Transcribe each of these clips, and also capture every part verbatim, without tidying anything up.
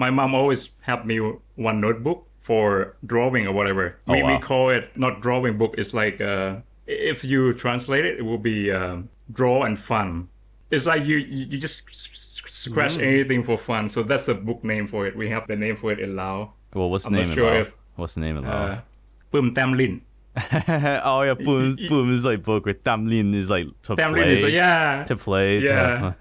my mom always helped me one notebook for drawing or whatever. Oh, we, wow. we call it not drawing book. It's like uh, if you translate it, it will be uh, draw and fun. It's like you you just scratch mm. anything for fun. So that's the book name for it. We have the name for it in Lao. Well, what's the I'm name? Not sure if, what's the name in Lao? Uh, Pum Tamlin. Oh yeah, Pum Pum is like book, with Tamlin is like to Tamlin play. Is like, yeah, to play. Yeah,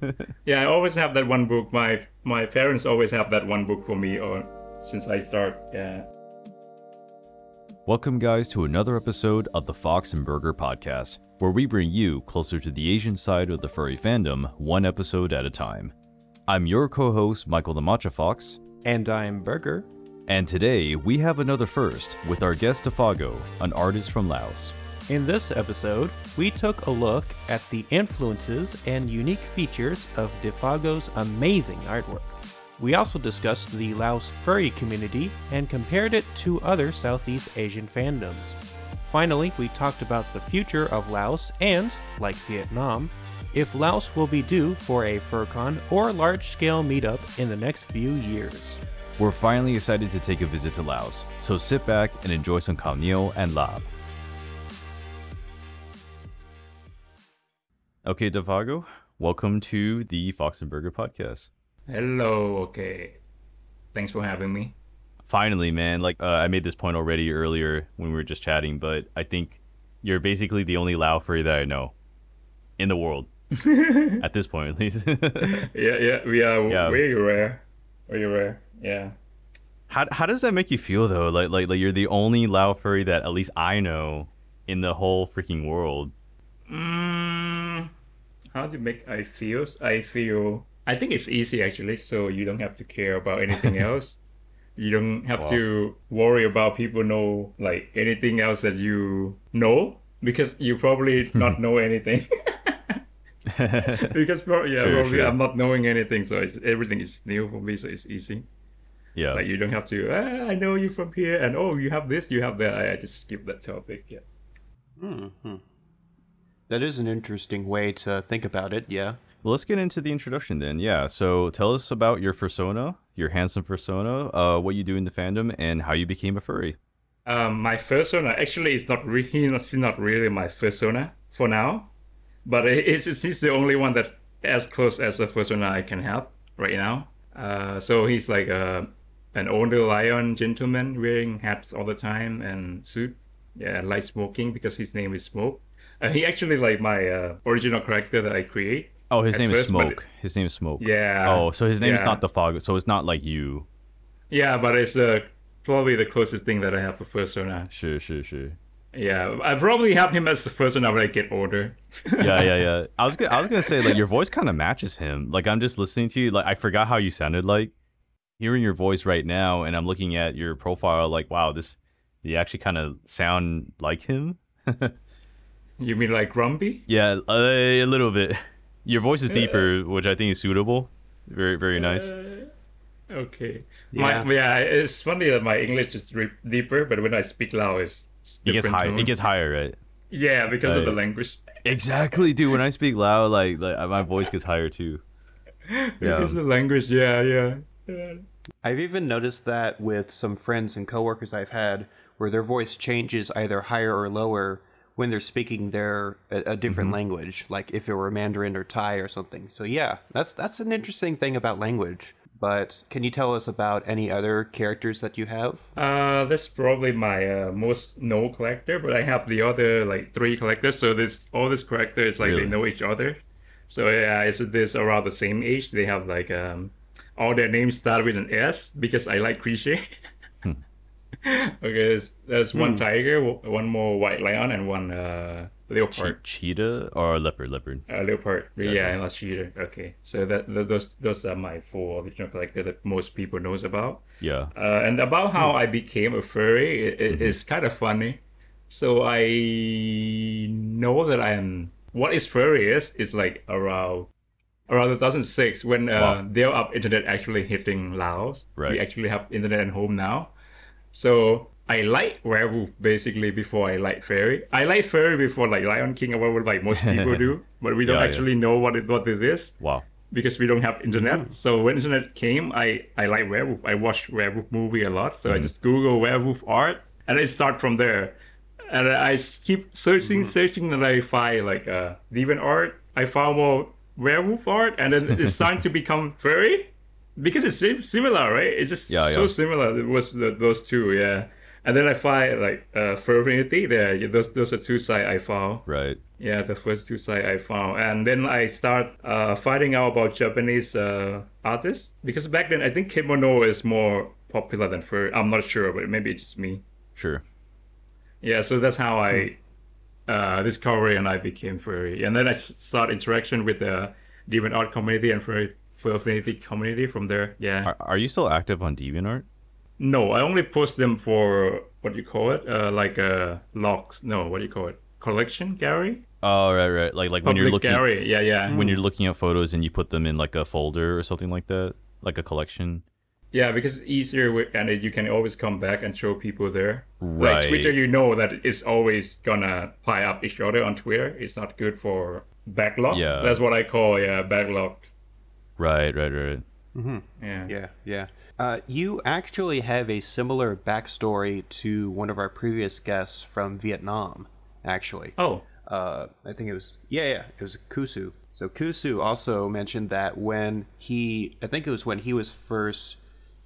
to yeah. I always have that one book. My my parents always have that one book for me, or since I start. Yeah. Welcome, guys, to another episode of the Fox and Burger Podcast, where we bring you closer to the Asian side of the furry fandom, one episode at a time. I'm your co-host, Michael the Matcha Fox. And I'm Burger. And today, we have another first with our guest Defago, an artist from Laos. In this episode, we took a look at the influences and unique features of Defago's amazing artwork. We also discussed the Laos furry community and compared it to other Southeast Asian fandoms. Finally, we talked about the future of Laos and, like Vietnam, if Laos will be due for a FurCon or large-scale meetup in the next few years. We're finally excited to take a visit to Laos, so sit back and enjoy some khao neo and lab. Okay, Defago, welcome to the Fox and Burger Podcast. Hello, okay. Thanks for having me. Finally, man. Like, uh, I made this point already earlier when we were just chatting, but I think you're basically the only Lao furry that I know in the world. At this point, at least. yeah, yeah, we are yeah. way rare. Way rare. Yeah. How how does that make you feel though? Like like like you're the only Lao furry that at least I know in the whole freaking world. Mm, how does it make I feel? I feel I think it's easy actually. So you don't have to care about anything else. You don't have wow. to worry about people know like anything else that you know because you probably not know anything. Because pro yeah, sure, probably sure. I'm not knowing anything, so it's, everything is new for me, so it's easy. Yeah, like you don't have to. Ah, I know you from here, and oh, you have this, you have that. I, I just skip that topic. Yeah. Mm-hmm. That is an interesting way to think about it. Yeah. Well, let's get into the introduction then. Yeah. So tell us about your fursona, your handsome fursona, uh, what you do in the fandom, and how you became a furry. Um, my fursona actually is not really, it's not really my fursona for now, but it's it's, it's the only one that as close as a fursona I can have right now. Uh, so he's like a. An older lion gentleman wearing hats all the time and suit. Yeah, I like smoking because his name is Smoke. Uh, he actually like my uh, original character that I create. Oh, his name first, is Smoke. It, his name is Smoke. Yeah. Oh, so his name yeah. is not Defago. So it's not like you. Yeah, but it's uh, probably the closest thing that I have for fursona. Sure, sure, sure. Yeah, I probably have him as the fursona when I get older. yeah, yeah, yeah. I was gonna, I was gonna say like your voice kind of matches him. Like I'm just listening to you. Like I forgot how you sounded like. Hearing your voice right now, and I'm looking at your profile like, wow, this, you actually kind of sound like him. You mean like grumpy? Yeah, a, a little bit. Your voice is deeper, uh, which I think is suitable. Very, very nice. Uh, okay. Yeah. My, yeah, it's funny that my English is deeper, but when I speak Lao, it's, it's it gets higher. It gets higher, right? Yeah, because right. of the language. Exactly, dude. When I speak Lao, like, like my voice gets higher too. Yeah. Because the language, yeah, yeah. I've even noticed that with some friends and coworkers I've had where their voice changes either higher or lower when they're speaking their a, a different mm-hmm. language, like if it were Mandarin or Thai or something. So yeah, that's that's an interesting thing about language. But can you tell us about any other characters that you have? Uh, that's probably my uh, most known character, but I have the other like three characters. So this all this character is like really? They know each other. So yeah, it's this around the same age. They have like um. all their names start with an S because I like cliché. hmm. Okay, there's one hmm. tiger, one more white lion, and one uh, leopard. Che cheetah or leopard? Leopard. Uh, leopard. That's yeah, and right. a cheetah. Okay, so that th those those are my four original characters that most people knows about. Yeah. Uh, and about how hmm. I became a furry, it, it, mm-hmm. it's kind of funny. So I know that I'm what is furry is is like around. Around two thousand six, when uh, wow. Dial Up Internet actually hitting Laos, right. we actually have internet at home now. So I like werewolf basically before I like fairy. I like fairy before like Lion King or whatever, like most people do, but we don't yeah, actually yeah. know what it what this is. Wow. because we don't have internet. So when internet came, I, I like werewolf. I watched werewolf movie a lot. So mm. I just Google werewolf art and I start from there. And I keep searching, mm. searching, and I find like uh, DeviantArt. I found more werewolf art, and then it's starting to become furry because it's similar, right? It's just yeah, so yeah. similar. It was the, those two, yeah. And then I find like uh, Fur Affinity there. Yeah, those those are two sites I found. Right. Yeah, the first two sites I found, and then I start uh, finding out about Japanese uh, artists because back then I think kimono is more popular than fur. I'm not sure, but maybe it's just me. Sure. Yeah, so that's how I uh, discovered and I became furry, and then I start interaction with the DeviantArt community and Fur Affinity community from there. Yeah. Are, are you still active on DeviantArt? No, I only post them for, what do you call it? Uh, like a logs. No, what do you call it? Collection gallery? Oh, right, right. Like like Public when you're looking gallery. Yeah, yeah. When mm. you're looking at photos and you put them in like a folder or something like that, like a collection. Yeah, because it's easier with, and you can always come back and show people there. Right. Like Twitter, you know that it's always gonna pile up each other on Twitter. It's not good for backlog. Yeah. That's what I call yeah backlog. Right, right, right. Mm-hmm. Yeah. Yeah, yeah. Uh, you actually have a similar backstory to one of our previous guests from Vietnam, actually. Oh. Uh, I think it was, yeah, yeah, it was Kusu. So Kusu also mentioned that when he, I think it was when he was first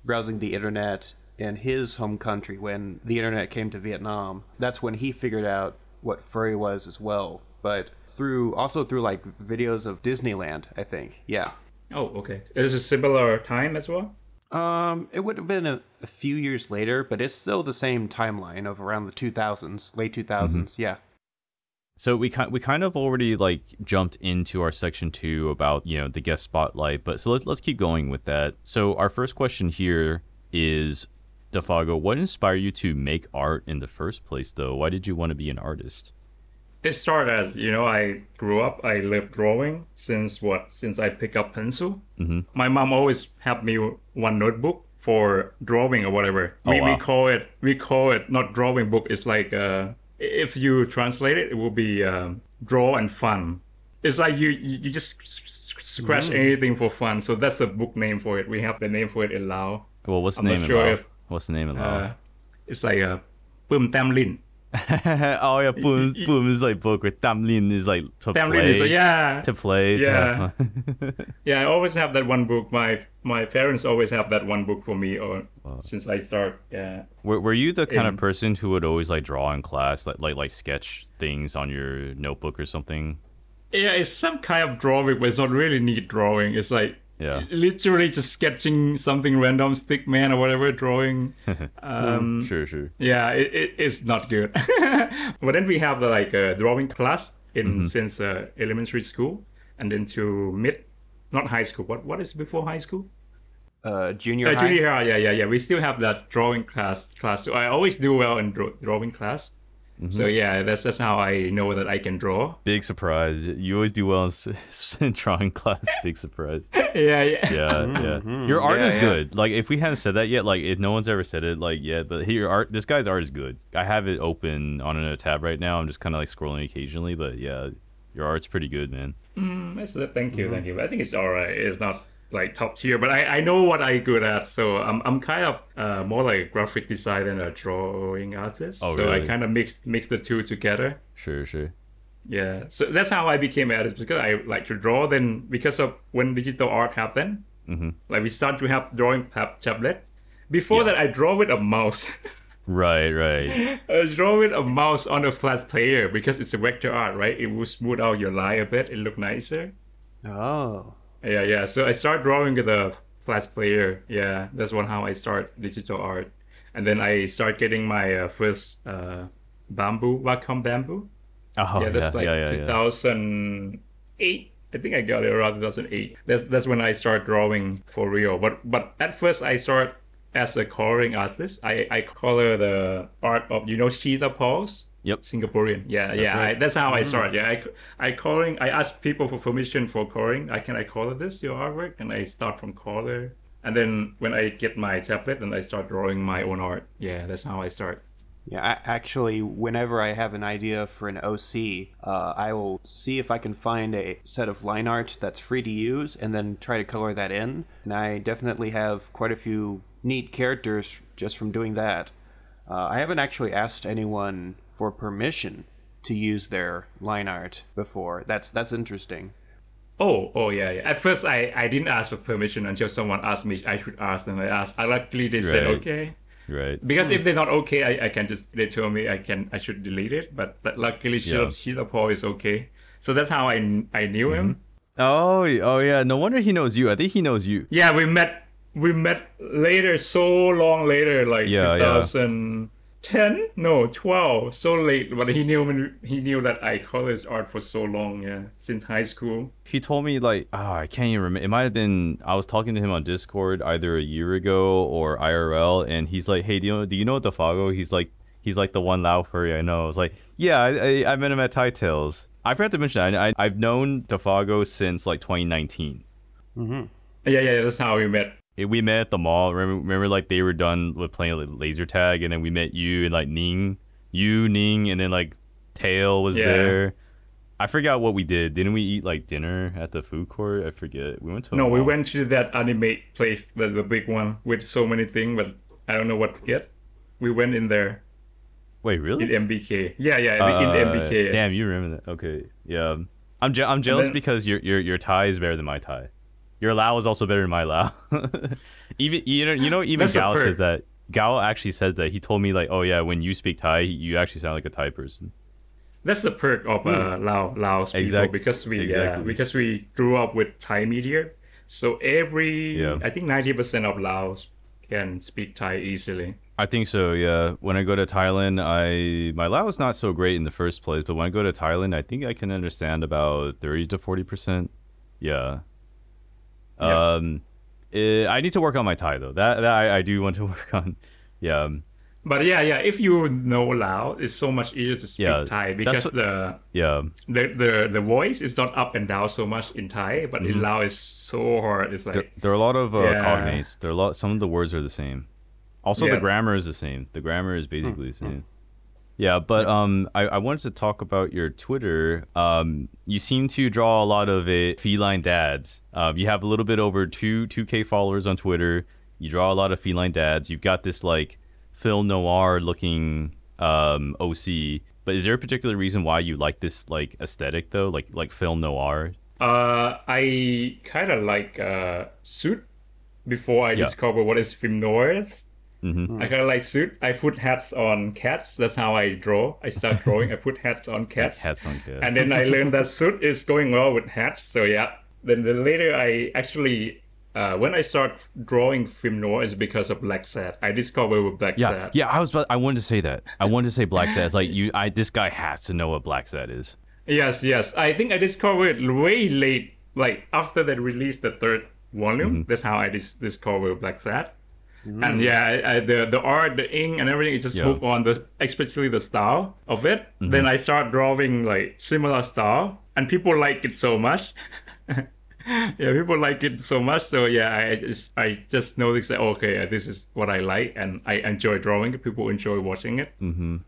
browsing the internet in his home country, when the internet came to Vietnam, that's when he figured out what furry was as well. But through, also through like videos of Disneyland, I think. Yeah. Oh, okay. Is it a similar time as well? Um, it would have been a, a few years later, but it's still the same timeline of around the two thousands, late two thousands, mm-hmm. yeah. So we, we kind of already, like, jumped into our section two about, you know, the guest spotlight, but so let's, let's keep going with that. So our first question here is, Defago, what inspired you to make art in the first place, though? Why did you want to be an artist? It started as, you know, I grew up, I lived drawing since what? Since I picked up pencil. Mm-hmm. My mom always had me one notebook for drawing or whatever. Oh, we, wow. we call it, we call it not drawing book. It's like, uh, if you translate it, it will be um, draw and fun. It's like you, you, you just scratch mm. anything for fun. So that's the book name for it. We have the name for it in Laos. Well, what's the I'm name not in sure Laos? If, what's the name in Laos? Uh, it's like a Pum Tamlin. Oh yeah, Pum Pum is like book with Tamlin is like to Tamlin play. Is like, yeah. To play. Yeah. To yeah, I always have that one book. My my parents always have that one book for me or wow. since I start. Yeah. Were were you the kind in, of person who would always like draw in class, like like like sketch things on your notebook or something? Yeah, it's some kind of drawing, but it's not really neat drawing. It's like yeah. literally just sketching something random, stick man or whatever, drawing. Um, sure, sure. Yeah, it, it, it's not good. But then we have the, like a drawing class in mm-hmm. since uh, elementary school and then to mid, not high school. What What is before high school? Uh, junior uh, high. Junior high, yeah, yeah, yeah. We still have that drawing class. class. So I always do well in draw, drawing class. Mm-hmm. So yeah, that's that's how I know that I can draw. Big surprise! You always do well in, in drawing class. Big surprise. yeah, yeah, yeah, mm-hmm. yeah. Your art yeah, is yeah. good. Like if we haven't said that yet, like if no one's ever said it, like yeah, but here art. This guy's art is good. I have it open on another tab right now. I'm just kind of like scrolling occasionally, but yeah, your art's pretty good, man. Mm, that's, thank you, mm-hmm. thank you. I think it's all right. It's not like top tier, but I I know what I'm good at, so I'm I'm kind of uh, more like a graphic design than a drawing artist. Oh, so really? I kind of mix mix the two together. Sure, sure. Yeah, so that's how I became an artist because I like to draw. Then because of when digital art happened, mm-hmm. like we start to have drawing tablet. Before yeah. that, I draw with a mouse. Right, right. I draw with a mouse on a flat player because it's a vector art, right? It will smooth out your line a bit. It look nicer. Oh. Yeah, yeah. So I start drawing with a flat player. Yeah, that's one how I start digital art, and then I start getting my uh, first uh, bamboo Wacom bamboo. Oh, yeah, that's yeah, like yeah, yeah, two thousand eight. Yeah. I think I got it around two thousand eight. That's that's when I start drawing for real. But but at first I start as a coloring artist. I I color the art of you know Sheeta Pulse. Yep, Singaporean. Yeah, that's yeah. Right. I, that's how I started. Yeah, I, I coloring. I asked people for permission for coloring. I can I color this your artwork, and I start from color. And then when I get my tablet, and I start drawing my own art. Yeah, that's how I start. Yeah, I, actually, whenever I have an idea for an O C, uh, I will see if I can find a set of line art that's free to use and then try to color that in. And I definitely have quite a few neat characters just from doing that. Uh, I haven't actually asked anyone for permission to use their line art before. That's that's interesting. Oh, oh yeah, yeah. At first, I, I didn't ask for permission until someone asked me if I should ask them. I asked. I luckily they right. said okay. Right. Because if they're not okay, I, I can just, they told me I can I should delete it. But luckily, yeah. Sheeta Pulse is okay. So that's how I, I knew mm-hmm. him. Oh, oh yeah. No wonder he knows you. I think he knows you. Yeah, we met we met later, so long later, like yeah, two thousand. Yeah. ten? No, twelve. So late, but he knew when he knew that I colored his art for so long, yeah, since high school. He told me like, oh, I can't even remember. It might have been I was talking to him on Discord either a year ago or I R L, and he's like, hey, do you know, do you know Defago? He's like, he's like the one Lao furry I know. I was like, yeah, I I, I met him at Thai Tales. I forgot to mention, I, I I've known Defago since like twenty nineteen. Mm-hmm. Yeah, yeah, that's how we met. We met at the mall. Remember, remember, like they were done with playing like, laser tag, and then we met you and like Ning, you Ning, and then like Tail was yeah. there. I forgot what we did. Didn't we eat like dinner at the food court? I forget. We went to a no. Mall. We went to that anime place, the the big one with so many things, but I don't know what to get. We went in there. Wait, really? In M B K. Yeah, yeah. Uh, in M B K. Damn, you remember that? Okay, yeah. I'm je I'm jealous then, because your your your Thai is better than my Thai. Your Lao is also better than my Lao. Even you know, you know, even Gao says that. Gao actually said that. He told me like, oh yeah, when you speak Thai, you actually sound like a Thai person. That's the perk of uh, Lao Laos exactly. people because we exactly. yeah, because we grew up with Thai media. So every yeah. I think ninety percent of Laos can speak Thai easily. I think so. Yeah. When I go to Thailand, I my Lao is not so great in the first place, but when I go to Thailand, I think I can understand about thirty to forty percent. Yeah. Yep. Um, it, I need to work on my Thai though. That, that I, I do want to work on. Yeah. But yeah, yeah. If you know Lao, it's so much easier to speak yeah, Thai because what, the yeah the, the the voice is not up and down so much in Thai, but mm-hmm. in Lao is so hard. It's like there, there are a lot of uh, yeah. cognates. There are a lot. Some of the words are the same. Also, yes. the grammar is the same. The grammar is basically mm-hmm. the same. Yeah, but um, I, I wanted to talk about your Twitter. Um, you seem to draw a lot of it, feline dads. Um, you have a little bit over two two k followers on Twitter. You draw a lot of feline dads. You've got this like film noir looking um, O C. But is there a particular reason why you like this like aesthetic though, like like film noir? Uh, I kind of like uh, suit before I yeah. discovered what is film noir. Mm-hmm. I kind of like suit. I put hats on cats. That's how I draw. I start drawing. I put hats on cats. Hats on cats. And then I learned that suit is going well with hats. So yeah. Then, then later I actually, uh, when I start drawing film noir is because of Blacksad. I discovered with Blacksad. Yeah, yeah. I was. I wanted to say that. I wanted to say Blacksad. It's like you. I this guy has to know what Blacksad is. Yes, yes. I think I discovered it way late, like after they released the third volume. Mm-hmm. That's how I dis discovered Blacksad. Mm. And yeah, I, I, the the art, the ink, and everything, it just yeah. moved on, the, especially the style of it. Mm-hmm. Then I start drawing like similar style, and people like it so much. yeah, people like it so much. So yeah, I just I just noticed that okay, this is what I like, and I enjoy drawing. People enjoy watching it. Mm-hmm.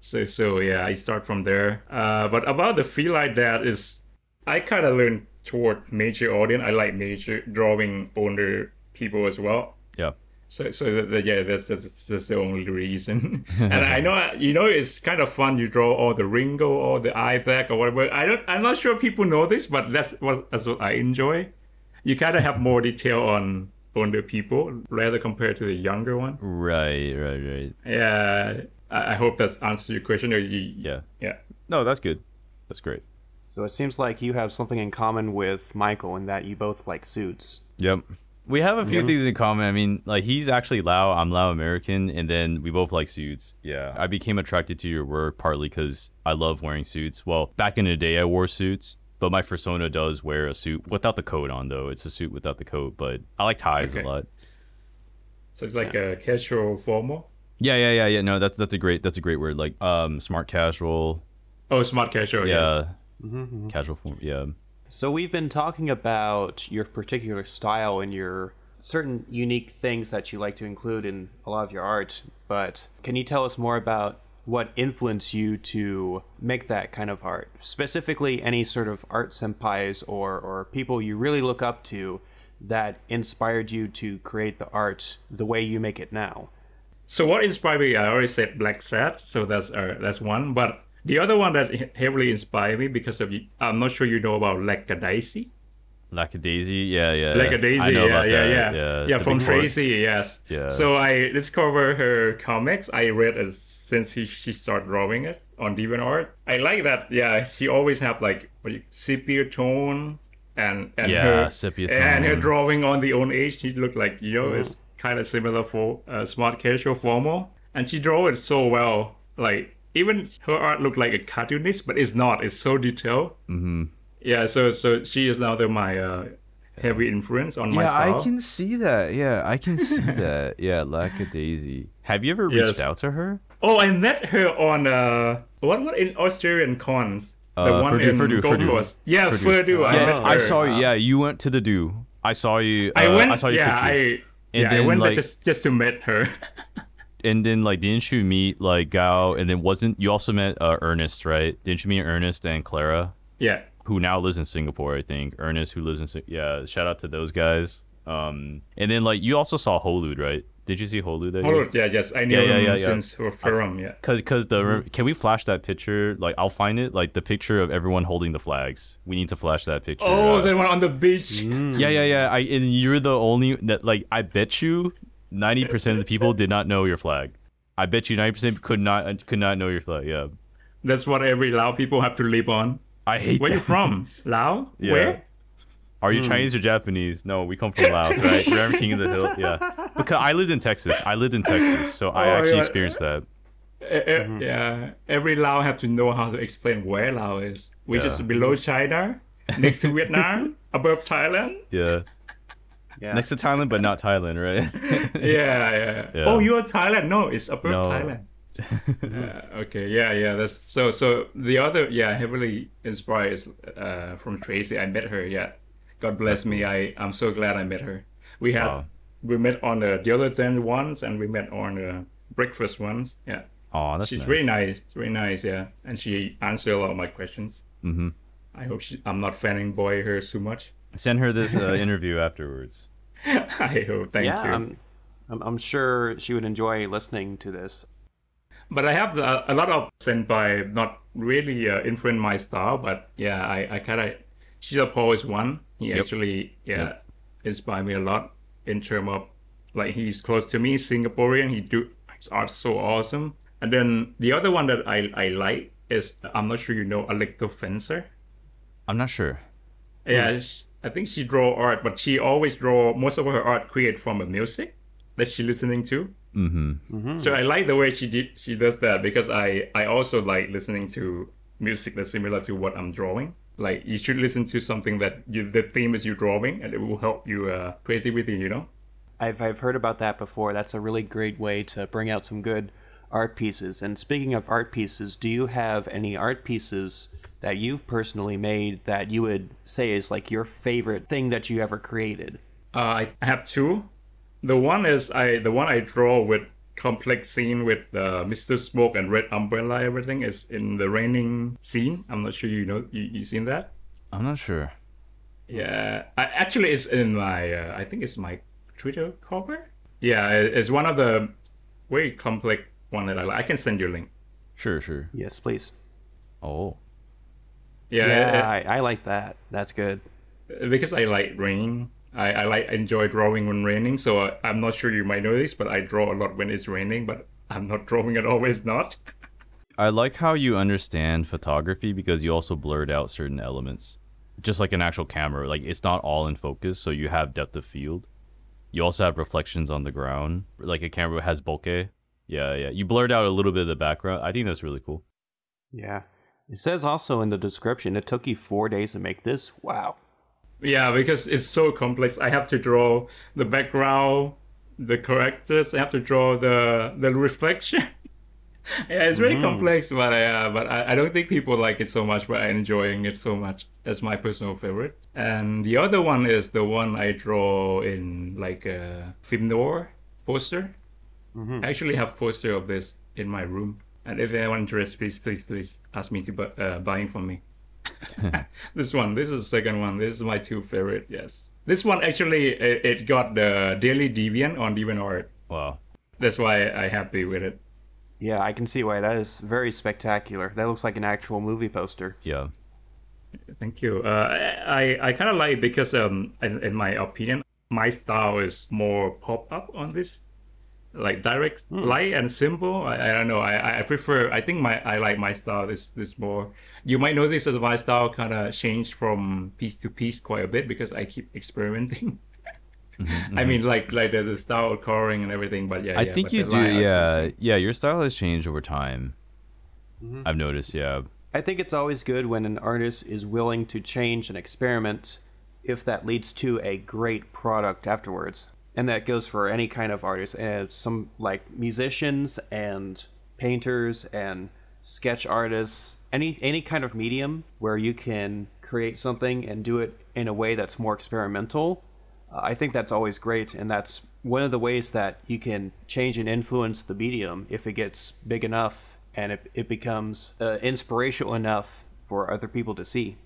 So so yeah, I start from there. Uh, but about the feel like that is, I kind of learned toward major audience. I like major drawing older people as well. Yeah. So, so the, the, yeah, that's, that's that's the only reason. And I know, you know, it's kind of fun. You draw all the Ringo or the eye black or whatever. I don't, I'm not sure people know this, but that's what that's what I enjoy. You kind of have more detail on older people rather compared to the younger one. Right, right, right. Yeah, I, I hope that's answered your question. Or you, yeah, yeah. No, that's good. That's great. So it seems like you have something in common with Michael in that you both like suits. Yep. We have a few mm-hmm. things in common. I mean, like he's actually Lao, I'm Lao American, and then we both like suits. Yeah. I became attracted to your work partly because I love wearing suits. Well, back in the day, I wore suits, but my persona does wear a suit without the coat on, though. It's a suit without the coat, but I like ties okay. a lot. So it's like yeah. a casual formal? Yeah, yeah, yeah, yeah. No, that's that's a great that's a great word. Like um, smart casual. Oh, smart casual. Yeah. Yes. Mm-hmm. Casual form. Yeah. So we've been talking about your particular style and your certain unique things that you like to include in a lot of your art, but can you tell us more about what influenced you to make that kind of art, specifically any sort of art senpais or, or people you really look up to that inspired you to create the art the way you make it now? So what inspired me, I already said Blacksad, so that's uh, that's one. But the other one that heavily inspired me, because of, I'm not sure you know about Lackadaisy. Lackadaisy, yeah, yeah. Lackadaisy, yeah, yeah, yeah, yeah. Yeah, from Tracy, yes. Yeah. So I discovered her comics. I read it since she, she started drawing it on DeviantArt. I like that, yeah, she always have like what you, sepia tone and, and, yeah, her, sepia tone. And her drawing on the own age, she looked like, you know, mm-hmm. It's kind of similar for uh, smart casual formal. And she drew it so well. Like, even her art looked like a cartoonist, but it's not. It's so detailed. Mm-hmm. Yeah, so so she is now the, my uh, heavy influence on yeah, my style. Yeah, I can see that. Yeah, I can see that. Yeah, Lackadaisy. Have you ever yes. reached out to her? Oh, I met her on uh, what what in Australian cons. Uh, the one FurDU, in FurDU, Gold Coast. Yeah, FurDU. Oh. I met her. I saw you. Yeah, you went to the do. I saw you. Uh, I went. I saw your yeah, picture. I, and yeah, then, I went like, there just just to meet her. And then, like, didn't you meet like Gao? And then wasn't you also met uh, Ernest, right? Didn't you meet Ernest and Clara? Yeah. Who now lives in Singapore, I think. Ernest, who lives in Singapore. Yeah, shout out to those guys. Um, and then, like, you also saw Holud, right? Did you see Holud there? Holud, yeah, yes. I knew yeah, him yeah, yeah, since yeah. Ferrum, yeah. Because cause the, mm-hmm. Can we flash that picture? Like, I'll find it. Like, the picture of everyone holding the flags. We need to flash that picture. Oh, uh, they went on the beach. Mm. Yeah, yeah, yeah. I, and you're the only, that, like, I bet you ninety percent of the people did not know your flag. I bet you ninety percent could not could not know your flag, yeah. That's what every Lao people have to live on. I hate Where that. Are you from? Laos? Yeah. Where? Are you mm. Chinese or Japanese? No, we come from Laos, right? We're King of the Hill. Yeah. Because I lived in Texas. I lived in Texas, so I oh, actually yeah. experienced that. Uh, mm-hmm. Yeah. Every Laos have to know how to explain where Laos is. We're yeah. just below China, next to Vietnam, above Thailand. Yeah. yeah. Next to Thailand, but not Thailand, right? yeah, yeah, yeah. Oh, you're Thailand? No, it's above no. Thailand. uh, okay yeah yeah that's so so the other yeah heavily inspired is uh from Tracy. I met her, yeah, God bless me. I i'm so glad I met her. We have wow. we met on the the other ten ones, and we met on the breakfast ones. Yeah, oh, that's she's nice. Really nice, really nice. Yeah, and she answered a lot of my questions. Mm-hmm. I hope she, I'm not fanboying her too much. Send her this uh, interview afterwards. I hope. Thank yeah, you. I'm, I'm i'm sure she would enjoy listening to this. But I have a, a lot of senpai, not really uh, influence my style, but yeah, I, I kind of, Sheeta Pulse is one. He yep. actually, yeah, yep. inspired me a lot in terms of, like, he's close to me, Singaporean. He do, his art's so awesome. And then the other one that I, I like is, I'm not sure you know, Alecto Fencer. I'm not sure. Yeah, hmm. she, I think she draw art, but she always draw, most of her art create from a music that she listening to. Mm-hmm. Mm-hmm. So I like the way she did she does that, because I I also like listening to music that's similar to what I'm drawing. Like, you should listen to something that you, the theme is you drawing, and it will help you uh, creativity. You know, I've I've heard about that before. That's a really great way to bring out some good art pieces. And speaking of art pieces, do you have any art pieces that you've personally made that you would say is like your favorite thing that you ever created? Uh, I have two. The one is I the one I draw with complex scene with uh, Mister Smoke and Red Umbrella. Everything is in the raining scene. I'm not sure you know you you seen that. I'm not sure. Yeah, I, actually, it's in my uh, I think it's my Twitter cover. Yeah, it's one of the very complex one that I like. I can send you a link. Sure, sure. Yes, please. Oh. Yeah, yeah, it, I, I like that. That's good. Because I like rain. I, I like enjoy drawing when raining, so I, I'm not sure you might know this, but I draw a lot when it's raining, but I'm not drawing it always not. I like how you understand photography, because you also blurred out certain elements, just like an actual camera. Like, it's not all in focus, so you have depth of field. You also have reflections on the ground, like a camera has bokeh. Yeah, yeah. You blurred out a little bit of the background. I think that's really cool. Yeah. It says also in the description, it took you four days to make this. Wow. Yeah, because it's so complex. I have to draw the background, the characters. I have to draw the the reflection. Yeah, it's really mm. complex, but I uh, but I, I don't think people like it so much. But I'm enjoying it so much. That's my personal favorite. And the other one is the one I draw in like a film noir poster. Mm-hmm. I actually have poster of this in my room. And if anyone interested, please, please, please ask me to buy, uh, buying from me. This one, this is the second one. This is my two favorite. Yes, this one actually it, it got the Daily Deviant on DeviantArt. Wow, that's why I'm happy with it. Yeah, I can see why. That is very spectacular. That looks like an actual movie poster. Yeah. Thank you. Uh, I I, I kind of like it because um in, in my opinion, my style is more pop up on this. Like direct mm. light and simple. I, I don't know. I I prefer. I think my I like my style this this more. You might notice that my style kind of changed from piece to piece quite a bit because I keep experimenting. Mm-hmm. I mean, like like the, the style coloring and everything. But yeah, I yeah, think you do. Yeah, yeah. Your style has changed over time. Mm-hmm. I've noticed. Yeah. I think it's always good when an artist is willing to change and experiment, if that leads to a great product afterwards. And that goes for any kind of artist, and some like musicians and painters and sketch artists, any any kind of medium where you can create something and do it in a way that's more experimental. Uh, I think that's always great, and that's one of the ways that you can change and influence the medium if it gets big enough and it, it becomes uh, inspirational enough for other people to see.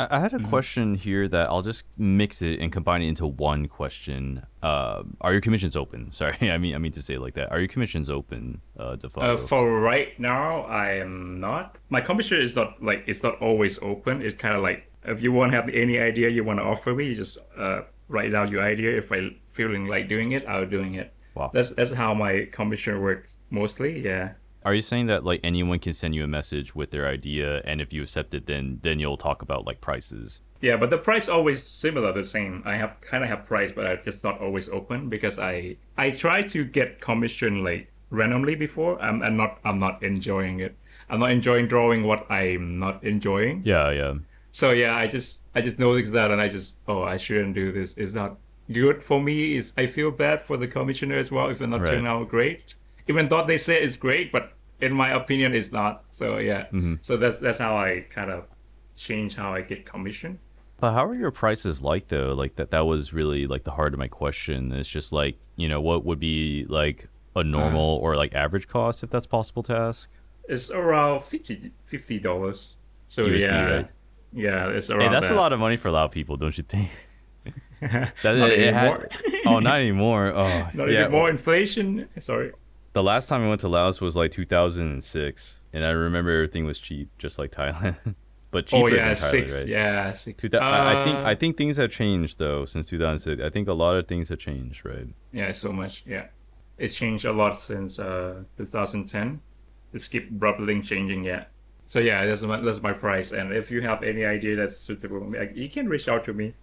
I had a mm-hmm. question here that I'll just mix it and combine it into one question. Uh, are your commissions open? Sorry, I mean I mean to say it like that. Are your commissions open, uh, Defago? Uh, for right now, I am not. My commission is not like it's not always open. It's kind of like if you won't have any idea you want to offer me, you just uh, write down your idea. If I feeling like doing it, I'll doing it. Wow. That's that's how my commission works mostly. Yeah. Are you saying that like anyone can send you a message with their idea, and if you accept it, then then you'll talk about like prices? Yeah, but the price always similar, the same. I have kind of have price, but I just not always open because I I try to get commission like randomly before. I'm, I'm not I'm not enjoying it. I'm not enjoying drawing what I'm not enjoying. Yeah, yeah. So yeah, I just I just noticed that, and I just oh I shouldn't do this. It's not good for me. It's, I feel bad for the commissioner as well if it's not turning out great. Even though they say it's great, but in my opinion, it's not. So yeah, mm-hmm. so that's that's how I kind of change how I get commission. But how are your prices like though? Like that that was really like the heart of my question. It's just like, you know, what would be like a normal uh, or like average cost if that's possible to ask? It's around fifty fifty dollars. So U S D, yeah, right? yeah, it's around. Hey, that's that. a lot of money for a lot of people, don't you think? that, not it, anymore. It had, oh, not anymore. Oh, not yeah. More inflation. Sorry. The last time I went to Laos was like two thousand six, and I remember everything was cheap, just like Thailand. But cheaper oh, yeah, than Thailand, six, right? Yeah, six. Uh, I think I think things have changed though since two thousand six. I think a lot of things have changed, right? Yeah, so much. Yeah, it's changed a lot since uh, two thousand ten. It's keep abruptly changing. Yeah. So yeah, that's my that's my price. And if you have any idea that's suitable, you can reach out to me.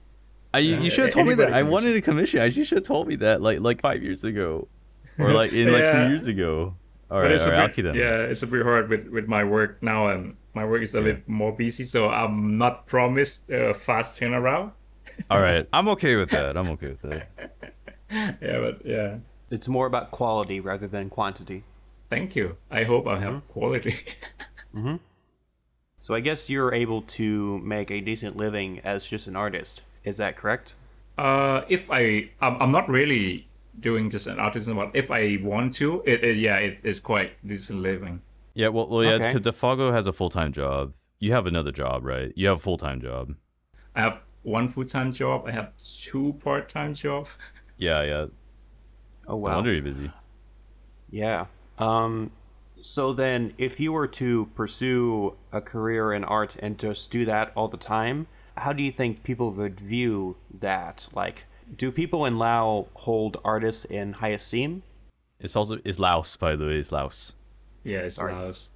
I, you, uh, you should have told me that. I wanted a commission. I you should have told me that like like five years ago. Or like in like yeah. two years ago. All right, all right, bit, yeah, it's a bit hard with, with my work now. Um, my work is a yeah. bit more busy, so I'm not promised a uh, fast turnaround. All right, I'm okay with that. I'm okay with that. yeah, but yeah, it's more about quality rather than quantity. Thank you. I hope I have mm-hmm. quality. mm-hmm. So I guess you're able to make a decent living as just an artist. Is that correct? Uh, if I, I'm, I'm not really. doing just an artisan, but if I want to, it, it yeah, it, it's quite decent living. Yeah, well, well yeah, because okay. Defago has a full-time job. You have another job, right? You have a full-time job. I have one full-time job. I have two part-time jobs. Yeah, yeah. Oh wow. No wonder you're busy. Yeah. Um. So then, if you were to pursue a career in art and just do that all the time, how do you think people would view that? Like. Do people in Laos hold artists in high esteem? It's also it's Laos, by the way. It's Laos. Yeah, it's Sorry. Laos.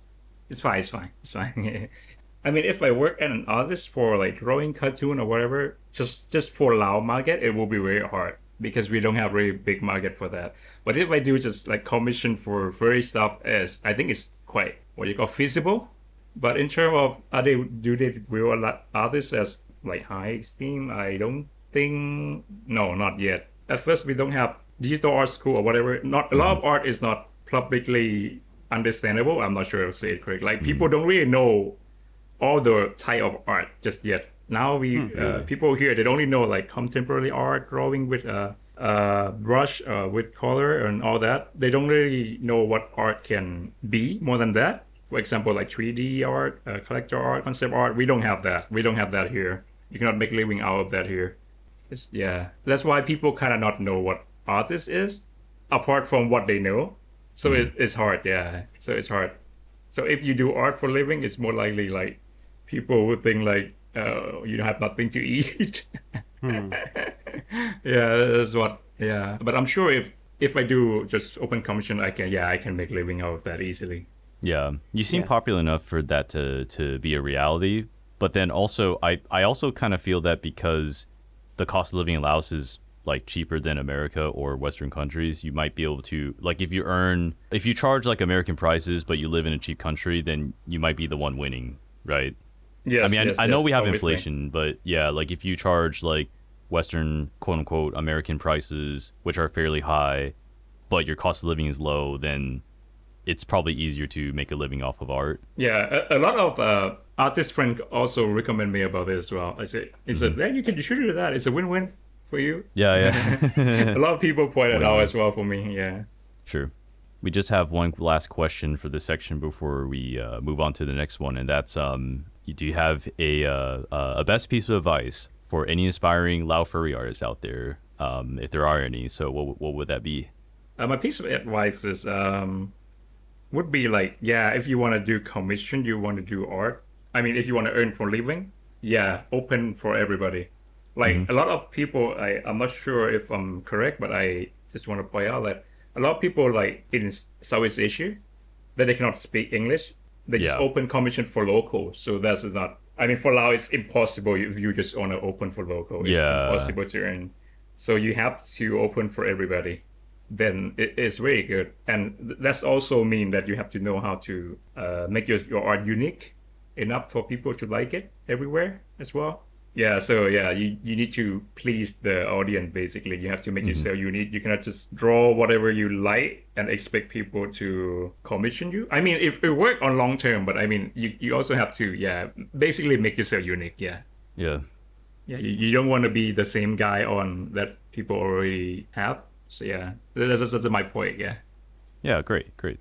It's fine. It's fine. It's fine. I mean, if I work at an artist for like drawing, cartoon, or whatever, just just for Laos market, it will be very hard because we don't have really big market for that. But if I do just like commission for furry stuff, as I think it's quite what you call feasible. But in terms of are they do they view a lot artists as like high esteem? I don't. Thing no, not yet. At first, we don't have digital art school or whatever. Not a lot of art is not publicly understandable. I'm not sure if I say it correct. Like mm. people don't really know all the type of art just yet. Now we mm, uh, really? people here they only know like contemporary art, drawing with uh, uh, brush uh, with color and all that, they don't really know what art can be more than that. For example, like three D art, uh, collector art, concept art, we don't have that. We don't have that here. You cannot make a living out of that here. It's, yeah, that's why people kind of not know what artist is, apart from what they know. So mm. it, it's hard, yeah. So it's hard. So if you do art for a living, it's more likely like people would think like, oh, you have nothing to eat. hmm. Yeah, that's what, yeah. But I'm sure if, if I do just open commission, I can, yeah, I can make a living out of that easily. Yeah, you seem yeah. popular enough for that to, to be a reality. But then also, I, I also kind of feel that because the cost of living in Laos is like cheaper than America or Western countries, you might be able to, like if you earn, if you charge like American prices, but you live in a cheap country, then you might be the one winning, right? Yes, I mean, yes, I, I know yes, we have obviously. inflation, but yeah, like if you charge like Western, quote unquote, American prices, which are fairly high, but your cost of living is low, then it's probably easier to make a living off of art. Yeah, a, a lot of uh, artist friends also recommend me about this as well. I said, I said, mm-hmm. yeah, you can shoot it that. It's a win-win for you. Yeah, yeah. A lot of people pointed win-win. out as well for me, yeah. Sure. We just have one last question for this section before we uh, move on to the next one, and that's... um. Do you have a uh, a best piece of advice for any aspiring Lao furry artists out there, um, if there are any? So what what would that be? Uh, my piece of advice is um, would be like, yeah, if you want to do commission, you want to do art. I mean, if you want to earn for living, yeah, open for everybody. Like mm-hmm. a lot of people, I, I'm not sure if I'm correct, but I just want to point out that a lot of people like in Southeast Asia, that they cannot speak English. They yeah. just open commission for local, so that's not. I mean, for Lao, it's impossible if you just want to open for local. It's yeah. impossible to earn. So you have to open for everybody. Then it, it's very good, and th that's also mean that you have to know how to uh, make your your art unique enough for people to like it everywhere as well. Yeah. So yeah, you you need to please the audience basically. You have to make mm-hmm. yourself unique. You cannot just draw whatever you like and expect people to commission you. I mean, if it works on long term, but I mean, you, you also have to, yeah, basically make yourself unique. Yeah. Yeah. Yeah. You, you don't want to be the same guy on that people already have. So yeah, that's, that's, that's my point. Yeah. Yeah. Great. Great.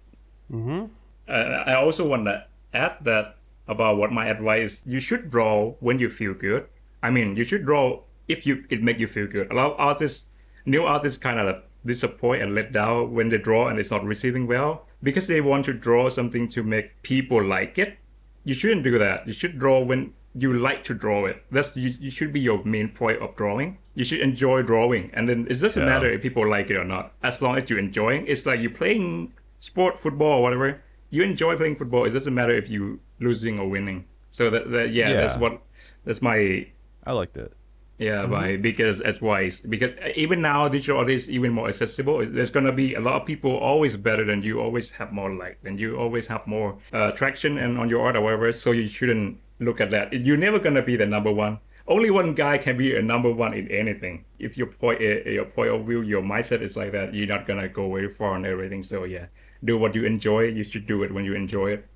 Mm-hmm. Uh, I also want to add that about what my advice, you should draw when you feel good. I mean, you should draw if you it make you feel good. A lot of artists, new artists kind of disappoint and let down when they draw and it's not receiving well because they want to draw something to make people like it. You shouldn't do that. You should draw when you like to draw it. That's you, you should be your main point of drawing. You should enjoy drawing. And then it doesn't yeah. matter if people like it or not. As long as you're enjoying, it's like you're playing sport, football, whatever. You enjoy playing football. It doesn't matter if you're losing or winning. So that, that yeah, yeah, that's what that's my... I like that. Yeah, mm-hmm. by, because that's why, because even now digital art is even more accessible. There's going to be a lot of people always better than you, always have more like, and you always have more uh, traction and on your art or whatever. So you shouldn't look at that. You're never going to be the number one. Only one guy can be a number one in anything. If your point, your point of view, your mindset is like that, you're not going to go very far on everything. So yeah, do what you enjoy. You should do it when you enjoy it.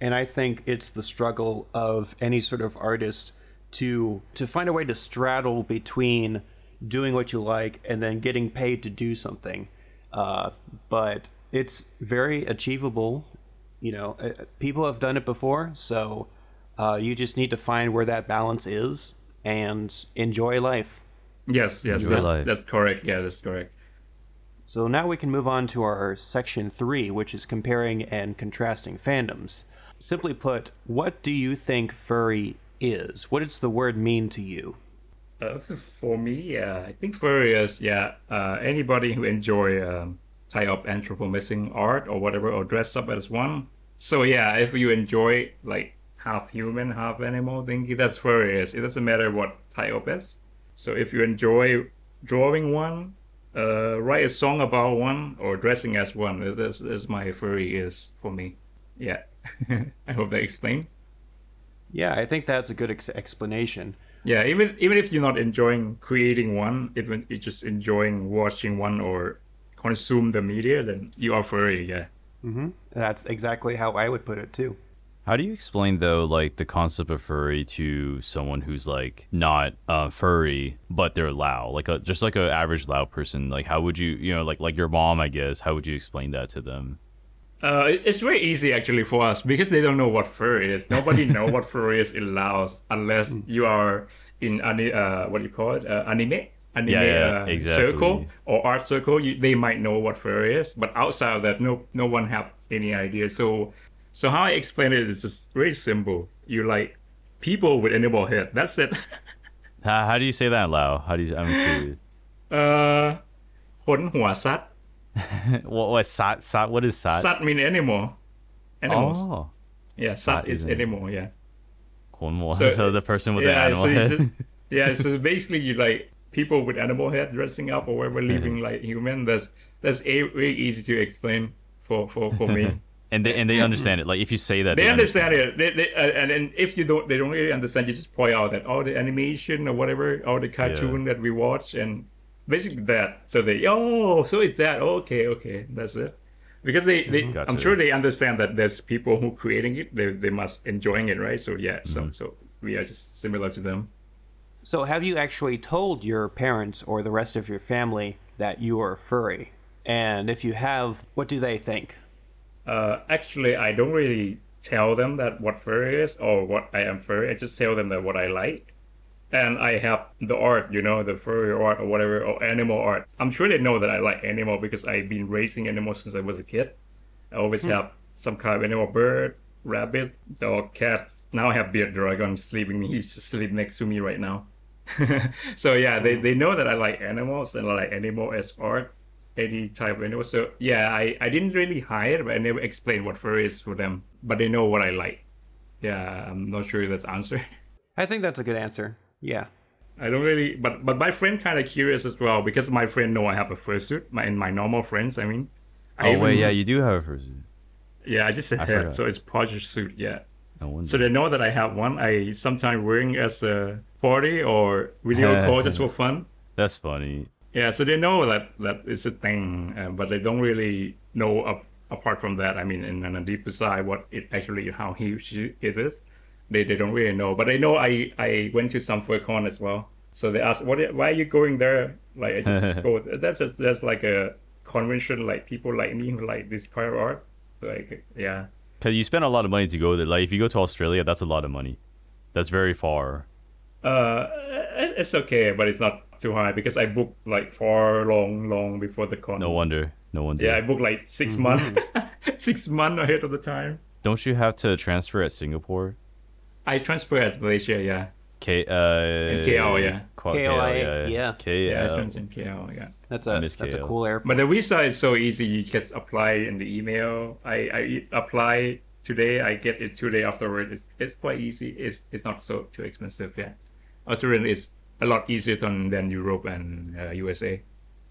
And I think it's the struggle of any sort of artist to to find a way to straddle between doing what you like and then getting paid to do something. Uh, but it's very achievable. You know, people have done it before, so uh, you just need to find where that balance is and enjoy life. Yes, yes, that's, life. that's correct. Yeah, that's correct. So now we can move on to our section three, which is comparing and contrasting fandoms. Simply put, what do you think furry is? What does the word mean to you? Uh, for me, yeah, I think furry is, yeah, uh, anybody who enjoy um, tie up anthropomorphizing art or whatever, or dress up as one. So yeah, if you enjoy like half human, half animal thingy, that's furry is. It doesn't matter what tie up is. So if you enjoy drawing one, uh, write a song about one, or dressing as one, that's, that's my furry is for me. Yeah, I hope that explained. Yeah, I think that's a good ex explanation. Yeah, even even if you're not enjoying creating one, even you're just enjoying watching one or consume the media, then you are furry, yeah. Mm-hmm. That's exactly how I would put it, too. How do you explain, though, like, the concept of furry to someone who's, like, not uh, furry, but they're Lao? Like, a, just like an average Lao person, like, how would you, you know, like, like your mom, I guess, how would you explain that to them? Uh, it's very easy, actually, for us, because they don't know what fur is. Nobody knows what fur is in Laos, unless you are in, any, uh, what do you call it, uh, anime? Anime yeah, yeah, uh, exactly. circle or art circle. You, they might know what fur is, but outside of that, no, no one have any idea. So... So how I explain it is just very simple. You like people with animal head. That's it. how, how do you say that in Lao? How do you? I'm curious. Uh, khốn hua sat. What what sat sat? What is sat? Sat means animal. Animals. Oh. Yeah, sat, sat is animal. It? Yeah. Khốn hua. So, so the person with yeah, the animal so head. Just, yeah. So basically, you like people with animal head dressing up or whatever, living like human. That's that's a, very easy to explain for for for me. And they and they understand it. Like if you say that, they, they understand, understand it. They, they, uh, and then if you don't, they don't really understand. You just point out that all oh, the animation or whatever, all the cartoon yeah. that we watch, and basically that. So they oh, so it's that okay, okay, that's it. Because they, they gotcha. I'm sure they understand that there's people who creating it. They they must enjoying it, right? So yeah, so mm-hmm. so we are just similar to them. So have you actually told your parents or the rest of your family that you are furry? And if you have, what do they think? Uh, actually, I don't really tell them that what furry is or what I am furry. I just tell them that what I like, and I have the art, you know, the furry art or whatever, or animal art. I'm sure they know that I like animal because I've been raising animals since I was a kid. I always hmm. have some kind of animal: bird, rabbit, dog, cat. Now I have beard dragon sleeping. He's just sleeping next to me right now. So yeah, they they know that I like animals and I like animal as art. Any type of animal. So yeah, I, I didn't really hide, but I never explained what fur is for them. But they know what I like. Yeah, I'm not sure that's the answer. I think that's a good answer. Yeah. I don't really, but but my friend kind of curious as well, because my friend know I have a fursuit, my, and my normal friends, I mean. I oh, even, wait, yeah, you do have a fursuit. Yeah, I just said head, so it's project suit, yeah. No so they know that I have one. I sometimes wearing as a party or video call just for fun. That's funny. Yeah, so they know that that is a thing, uh, but they don't really know uh, apart from that. I mean, in, in a deeper side, what it actually, how huge it is, they they don't really know. But I know I I went to some FurCon as well, so they asked, what? Why are you going there? Like I just go. That's just, that's like a convention. Like people like me who like this kind of art. Like yeah, because you spend a lot of money to go there. Like if you go to Australia, that's a lot of money. That's very far. Uh, it's okay, but it's not too high because I booked like far long, long before the con. No wonder, no wonder. Yeah, I booked like six mm-hmm. months, six months ahead of the time. Don't you have to transfer at Singapore? I transfer at Malaysia, yeah. K, uh, in K L, yeah. K L, yeah. K L, yeah. I transfer in K L, yeah. That's a that's a cool airport. But the visa is so easy. You just apply in the email. I I apply today. I get it two days afterwards. It's it's quite easy. It's it's not so too expensive, yeah. Australia is a lot easier than, than Europe and uh, U S A,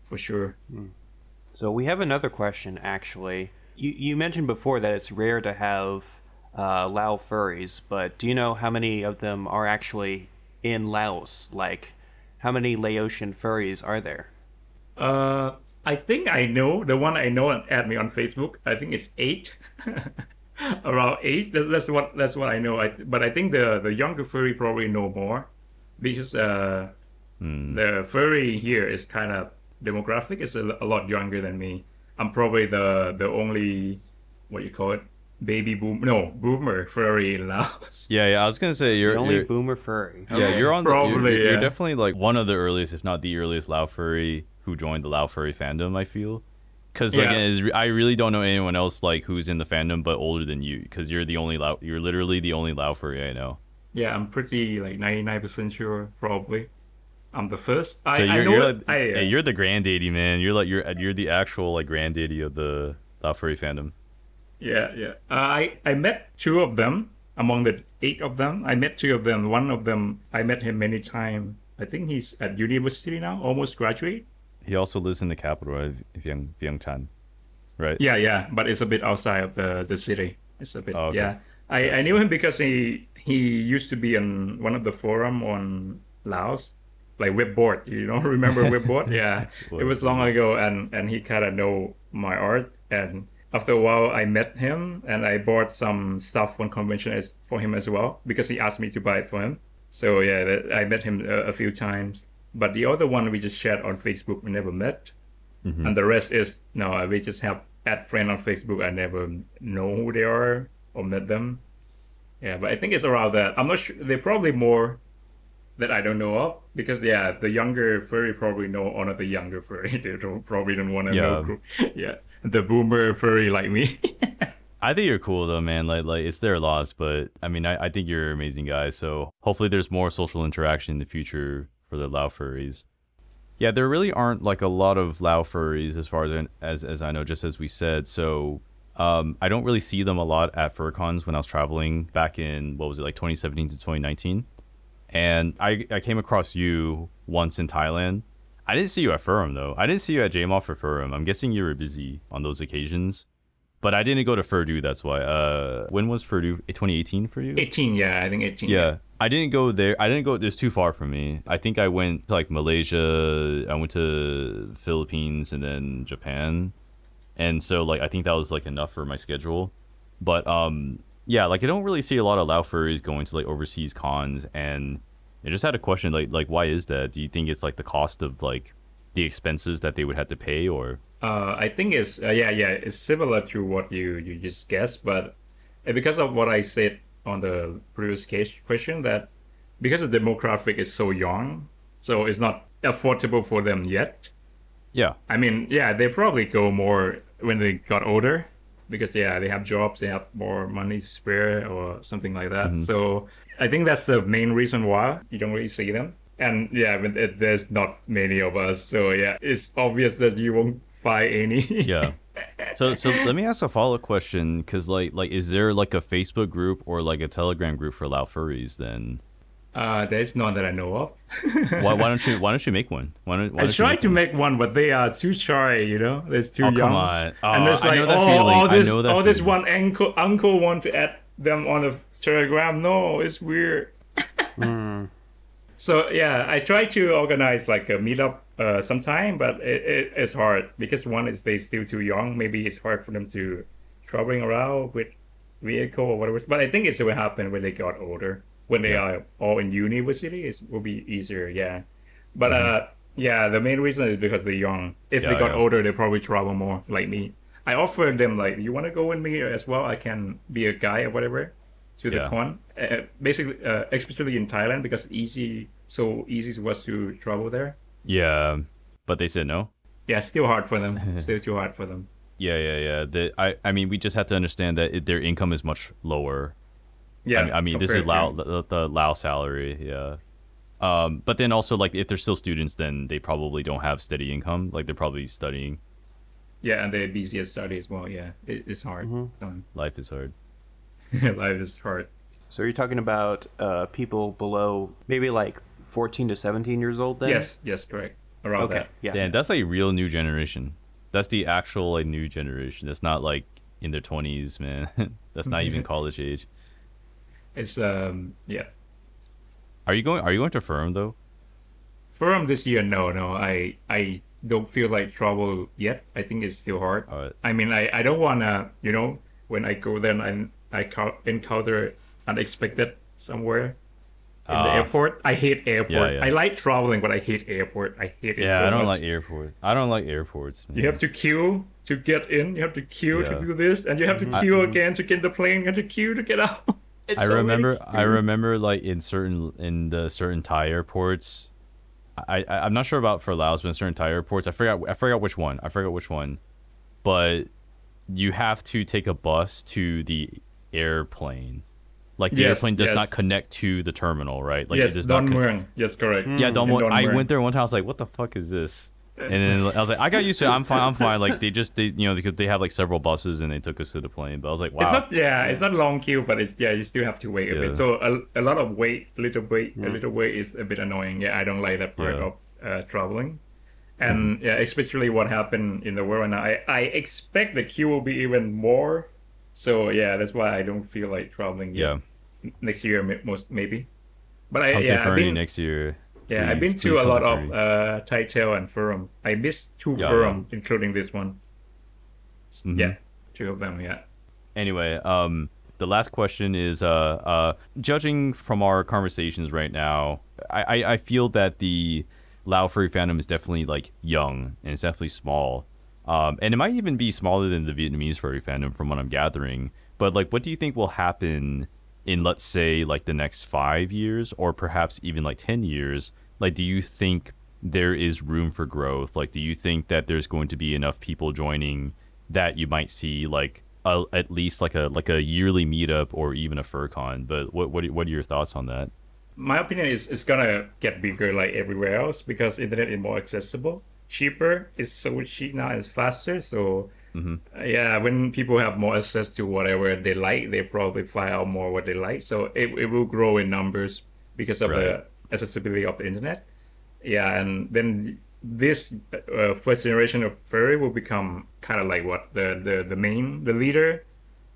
for sure. Mm. So we have another question, actually. You, you mentioned before that it's rare to have uh, Lao furries, but do you know how many of them are actually in Laos? Like, how many Laotian furries are there? Uh, I think I know. The one I know and add me on Facebook, I think it's eight. Around eight. That's, that's, what, that's what I know. I, but I think the, the younger furry probably know more. Because uh, mm. the furry here is kind of demographic. It's a, a lot younger than me. I'm probably the the only, what you call it, baby boom, no, boomer furry in Laos. Yeah, yeah. I was gonna say you're the only you're, boomer furry. Yeah, okay. you're on. Probably, the, you're, you're, yeah. you're definitely like one of the earliest, if not the earliest, Lao furry who joined the Lao furry fandom. I feel, because like yeah. is, I really don't know anyone else like who's in the fandom but older than you. Because you're the only Lao. You're literally the only Lao furry I know. Yeah, I'm pretty like ninety-nine percent sure, probably. I'm the first. So I, you're, I know you're, like, I, uh, yeah, you're the granddaddy, man. You're like you're you're the actual like granddaddy of the Lao furry fandom. Yeah, yeah. Uh, I I met two of them among the eight of them. I met two of them. One of them I met him many times. I think he's at university now, almost graduate. He also lives in the capital of Vieng, Vientiane, right? Yeah, yeah. But it's a bit outside of the the city. It's a bit. Oh, okay. Yeah. I, I knew him because he he used to be on one of the forum on Laos, like Webboard. You don't remember Webboard? Yeah, it was long ago, and and he kind of know my art, and after a while, I met him and I bought some stuff from convention as, for him as well, because he asked me to buy it for him. So yeah, that, I met him a, a few times. But the other one we just shared on Facebook, we never met. Mm-hmm. And the rest is, no, we just have add friend on Facebook. I never know who they are or met them. Yeah, but I think it's around that. I'm not sure. They're probably more that I don't know of, because yeah, the younger furry probably know, or not the younger furry, they don't, probably don't want to yeah. know. Group. Yeah, the boomer furry like me. I think you're cool though, man. Like, like it's their loss, but I mean, I, I think you're an amazing guy. So hopefully there's more social interaction in the future for the Lao furries. Yeah, there really aren't like a lot of Lao furries as far as as as I know, just as we said. So um, I don't really see them a lot at fur cons when I was traveling back in, what was it, like twenty seventeen to twenty nineteen. And I, I came across you once in Thailand. I didn't see you at Furum, though. I didn't see you at J M O F for Furum. I'm guessing you were busy on those occasions. But I didn't go to FurDU, that's why. Uh, when was FurDU? twenty eighteen for you? eighteen, yeah. I think eighteen. Yeah. I didn't go there. I didn't go. There's too far from me. I think I went to, like, Malaysia. I went to Philippines and then Japan. And so, like, I think that was, like, enough for my schedule. But, um... yeah, like I don't really see a lot of Lao furries going to like overseas cons, and I just had a question, like like why is that? Do you think it's like the cost of like the expenses that they would have to pay, or? Uh, I think it's uh, yeah yeah it's similar to what you you just guessed, but because of what I said on the previous case question, that because the demographic is so young, so it's not affordable for them yet. Yeah. I mean, yeah, they probably go more when they got older. Because yeah, they have jobs, they have more money to spare or something like that. Mm-hmm. So I think that's the main reason why you don't really see them. And yeah, but it, there's not many of us. So yeah, it's obvious that you won't find any. Yeah. So so let me ask a follow-up question, because like like is there like a Facebook group or like a Telegram group for Lao furries then? Uh, there's none that I know of. why, why don't you Why don't you make one? Why don't, why I don't tried make to one? make one, but they are too shy. You know, there's too oh, young. Come on. Oh, and it's like, oh, oh, this, oh, this one uncle uncle want to add them on a Telegram. No, it's weird. mm. So yeah, I try to organize like a meetup uh, sometime, but it, it, it's hard because one is they still too young. Maybe it's hard for them to traveling around with vehicle or whatever. But I think it's will happen when they got older. When they yeah. are all in university, it will be easier, yeah. But mm-hmm. uh, yeah, the main reason is because they're young. If yeah, they got yeah. older, they probably travel more, like me. I offered them, like, you want to go with me as well? I can be a guy or whatever to yeah. the con. Uh, basically, uh, especially in Thailand, because easy, so easy was to travel there. Yeah, but they said no? Yeah, still hard for them. Still too hard for them. Yeah, yeah, yeah. The, I, I mean, we just have to understand that it, their income is much lower. Yeah, I mean, I mean this is Lao, the, the Lao salary, yeah. Um, but then also, like, if they're still students, then they probably don't have steady income. Like, they're probably studying. Yeah, and they're busy at study as well, yeah. It, it's hard. Mm-hmm. um, Life is hard. Life is hard. So you're talking about uh, people below maybe, like, fourteen to seventeen years old then? Yes, yes, correct. Around okay. that. Yeah. Damn, that's, like, real new generation. That's the actual, like, new generation. That's not, like, in their twenties, man. That's not even college age. It's um yeah. Are you going? Are you going to Furum though? Furum this year? No, no. I I don't feel like travel yet. I think it's still hard. Right. I mean, I I don't wanna. You know, when I go there, and I, I encounter unexpected somewhere in uh, the airport. I hate airport. Yeah, yeah. I like traveling, but I hate airport. I hate it. Yeah, so I don't much. like airports. I don't like airports. Man. You have to queue to get in. You have to queue yeah. to do this, and you have to mm-hmm. queue I, again to get the plane. You have to queue to get out. It's I so remember, I remember, like in certain in the certain Thai airports, I, I I'm not sure about for Laos, but in certain Thai airports, I forgot I forgot which one, I forgot which one, but you have to take a bus to the airplane, like the yes, airplane does yes. not connect to the terminal, right? Like yes, it does Don not Mueang. Yes, correct. Mm. Yeah, Don Mueang. I went there one time. I was like, what the fuck is this? And then I was like, I got used to it. I'm fine. I'm fine. Like they just, they, you know, they could, they have like several buses and they took us to the plane. But I was like, wow. It's not, yeah, it's not long queue, but it's yeah, you still have to wait a yeah. bit. So a, a lot of wait, little wait, yeah. a little wait is a bit annoying. Yeah, I don't like that part yeah. of uh, traveling, and mm. yeah, especially what happened in the world right now. I I expect the queue will be even more. So yeah, that's why I don't feel like traveling. Yeah, yet. next year most maybe, but I Come yeah, to I've been, next year. Yeah, please, I've been to a lot of uh, Thai Tail and Furum. I missed two yeah, Furum, yeah. including this one. Mm-hmm. Yeah, two of them yet. Anyway, um, the last question is, uh, uh, judging from our conversations right now, I, I, I feel that the Lao furry fandom is definitely like young and it's definitely small. Um, and it might even be smaller than the Vietnamese furry fandom from what I'm gathering. But like, what do you think will happen in, let's say, like the next five years or perhaps even like ten years? Like, do you think there is room for growth? Like, do you think that there's going to be enough people joining that you might see like a, at least like a like a yearly meetup or even a FurCon? But what what what are your thoughts on that? My opinion is it's gonna get bigger like everywhere else because internet is more accessible, cheaper. It's so cheap now. It's faster. So mm-hmm. yeah, when people have more access to whatever they like, they probably find out more what they like. So it it will grow in numbers because of right. the accessibility of the internet. Yeah, and then this uh, first generation of furry will become kind of like what the the the main the leader,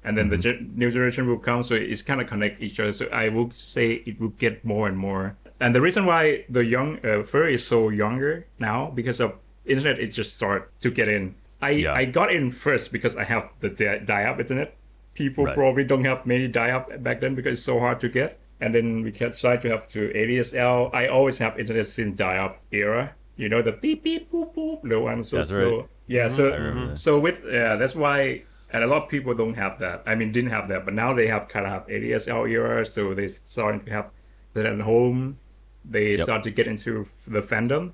and then mm-hmm. the ge- new generation will come. So it's kind of connect each other. So I will say it will get more and more. And the reason why the young uh, furry is so younger now because of internet, it just start to get in. I yeah. I got in first because I have the die up internet. People right. probably don't have many die up back then because it's so hard to get. And then we can try to have to A D S L. I always have internet since die-up era. You know, the beep, beep, boop, boop. No one so that's slow. Right. Yeah, mm-hmm. so so with yeah, that's why, and a lot of people don't have that. I mean, didn't have that, but now they have kind of have A D S L era, so they starting to have that at home. They yep. start to get into the fandom.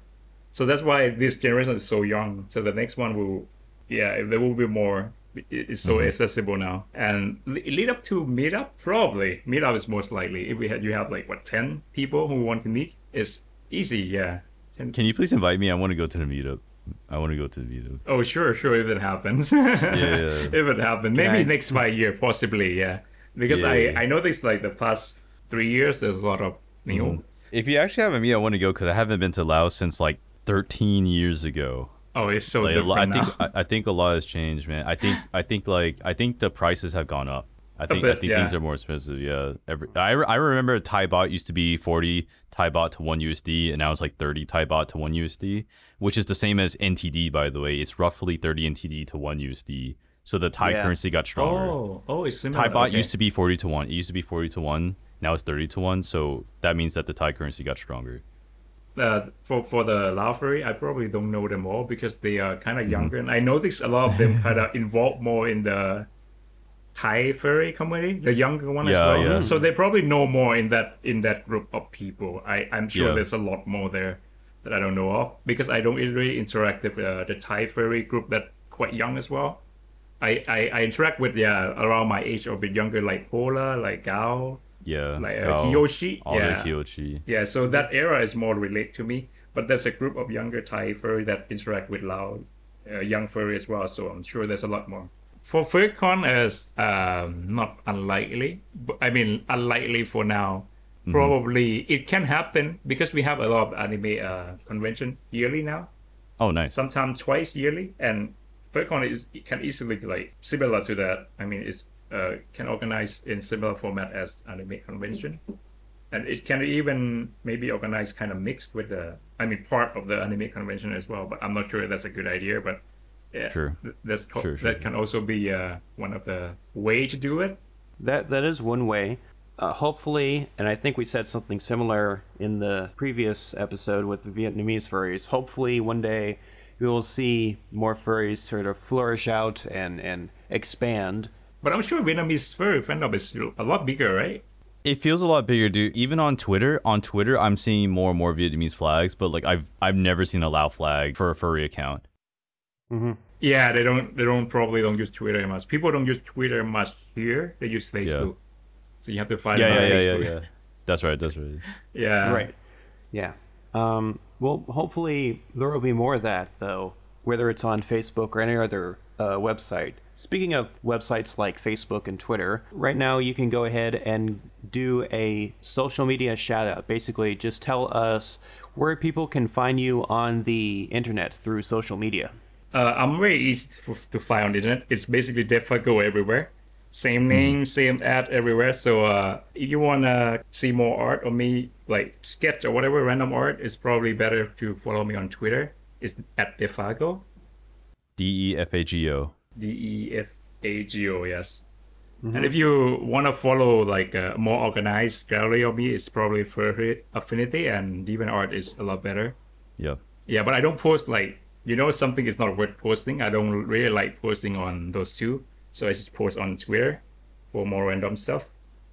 So that's why this generation is so young. So the next one will, yeah, there will be more. It's so mm-hmm. accessible now, and lead up to meetup probably. Meetup is most likely if we had you have like what ten people who want to meet. It's easy, yeah. ten Can you please invite me? I want to go to the meetup. I want to go to the meetup. Oh sure, sure. If it happens, yeah, yeah. If it happens, maybe I... next by year, possibly, yeah. Because yeah, I yeah. I noticed like the past three years, there's a lot of new. Mm-hmm. If you actually have a meet, I want to go because I haven't been to Laos since like thirteen years ago. Oh, it's so like, different I now. think I, I think a lot has changed, man. I think I think like I think the prices have gone up. I think bit, I think yeah. things are more expensive. Yeah, every I, I remember Thai baht used to be forty Thai baht to one U S D, and now it's like thirty Thai baht to one U S D, which is the same as N T D, by the way. It's roughly thirty N T D to one U S D. So the Thai yeah. currency got stronger. Oh, oh, it's similar. Thai baht okay. used to be forty to one. It used to be forty to one. Now it's thirty to one. So that means that the Thai currency got stronger. Uh, for for the Lao furry, I probably don't know them all because they are kind of younger, mm-hmm. and I noticed a lot of them kind of involved more in the Thai furry community, the younger one yeah, as well. Yeah. So they probably know more in that in that group of people. I I'm sure yeah. there's a lot more there that I don't know of because I don't really interact with uh, the Thai furry group that quite young as well. I I, I interact with yeah around my age or a bit younger, like Paula, like Gao. Yeah, like uh, Kiyoshi. Yeah. Kiyoshi. Yeah, so that era is more related to me. But there's a group of younger Thai furry that interact with Lao, uh, young furry as well. So I'm sure there's a lot more. For FurCon is um, not unlikely. But, I mean, unlikely for now. Mm-hmm. Probably it can happen because we have a lot of anime uh, convention yearly now. Oh, nice. Sometimes twice yearly, and FurCon is it can easily like similar to that. I mean, it's. Uh, can organize in similar format as anime convention, and it can even maybe organize kind of mixed with the I mean part of the anime convention as well, but I'm not sure if that's a good idea, but yeah, sure. th- that's co- sure, sure, that sure. can also be uh, one of the way to do it. That that is one way. Uh, hopefully, and I think we said something similar in the previous episode with the Vietnamese furries, hopefully one day we will see more furries sort of flourish out and, and expand. But I'm sure Vietnamese furry fandom is a lot bigger, right? It feels a lot bigger, dude. Even on Twitter, on Twitter, I'm seeing more and more Vietnamese flags, but like I've I've never seen a Lao flag for a furry account. Mm-hmm. Yeah, they don't they don't probably don't use Twitter much. People don't use Twitter much here. They use Facebook, yeah. so you have to find. Yeah, yeah, yeah, yeah, yeah. That's right. That's right. yeah. Right. Yeah. Um, well, hopefully there will be more of that though, whether it's on Facebook or any other uh, website. Speaking of websites like Facebook and Twitter, right now you can go ahead and do a social media shout out. Basically, just tell us where people can find you on the internet through social media. Uh, I'm very easy to, to find on the internet. It's basically Defago everywhere. Same name, mm. same ad everywhere. So uh, if you want to see more art or me, like sketch or whatever, random art, it's probably better to follow me on Twitter. It's at Defago. D E F A G O. D E F A G O S. Mm-hmm. And if you want to follow like a more organized gallery of me, it's probably Fur Affinity, and DeviantArt is a lot better. Yeah. Yeah, but I don't post like, you know, something is not worth posting. I don't really like posting on those two. So I just post on Twitter for more random stuff.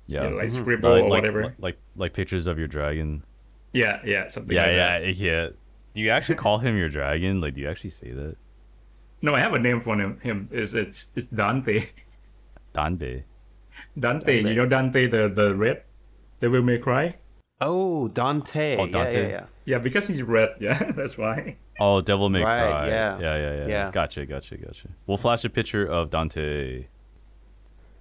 Yeah. You know, like mm-hmm. scribble like, or whatever. Like, like like pictures of your dragon. Yeah, yeah, something yeah, like yeah, that. Yeah, yeah. Do you actually call him your dragon? Like, do you actually say that? No, I have a name for him. Him is it's it's Dante. Dante. Dante, you know Dante the the red, Devil May Cry. Oh, Dante. Oh, Dante. Yeah, yeah, yeah. yeah because he's red. Yeah, that's why. Oh, Devil May right, Cry. Yeah. yeah, yeah, yeah, yeah. Gotcha, gotcha, gotcha. We'll flash a picture of Dante.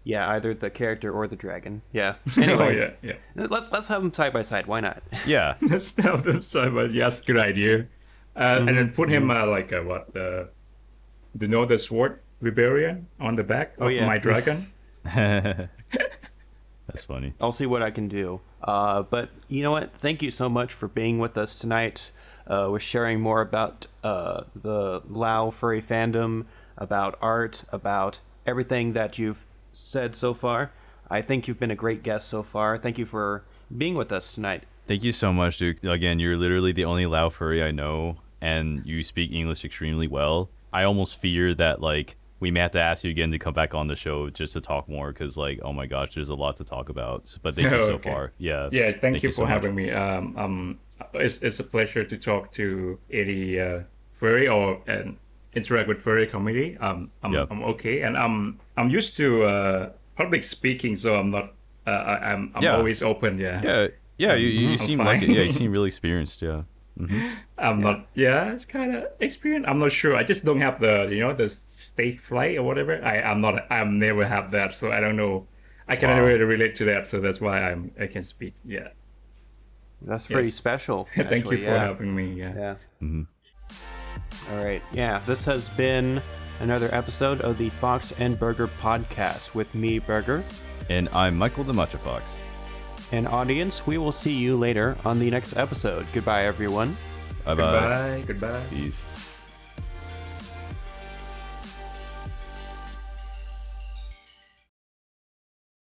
Yeah, either the character or the dragon. Yeah. Anyway, oh, yeah, yeah. Let's let's have them side by side. Why not? Yeah. Let's have them side by. Yes, good idea. Uh, mm-hmm. And then put him uh, like uh, what the, you know, the sword Vibarian on the back of oh, yeah. my dragon. That's funny. I'll see what I can do. Uh, but you know what? Thank you so much for being with us tonight. Uh, we're sharing more about uh, the Lao furry fandom, about art, about everything that you've said so far. I think you've been a great guest so far. Thank you for being with us tonight. Thank you so much, Duke. Again, you're literally the only Lao furry I know, and you speak English extremely well. I almost fear that like we may have to ask you again to come back on the show just to talk more, because like, oh my gosh, there's a lot to talk about. But thank you so okay. far. Yeah. Yeah. Thank, thank you, you for so having me. Um, um, it's it's a pleasure to talk to any uh, furry or and. interact with furry community. Um, I'm, yep. I'm okay, and I'm I'm used to uh, public speaking, so I'm not. Uh, I, I'm I'm yeah. always open. Yeah. Yeah, yeah. You you mm-hmm. seem like it. Yeah, you seem really experienced. Yeah. Mm-hmm. I'm yeah. not. Yeah, it's kind of experienced. I'm not sure. I just don't have the you know the steak flight or whatever. I I'm not. I'm never have that, so I don't know. I can wow. never really relate to that, so that's why I'm I can speak. Yeah. That's pretty yes. special. Actually, thank you for yeah. having me. Yeah. Yeah. Mm-hmm. All right, yeah, this has been another episode of the Fox and Burger Podcast with me, Burger. And I'm Michael the Matcha Fox. And audience, we will see you later on the next episode. Goodbye, everyone. Bye-bye. Goodbye. Goodbye. Peace.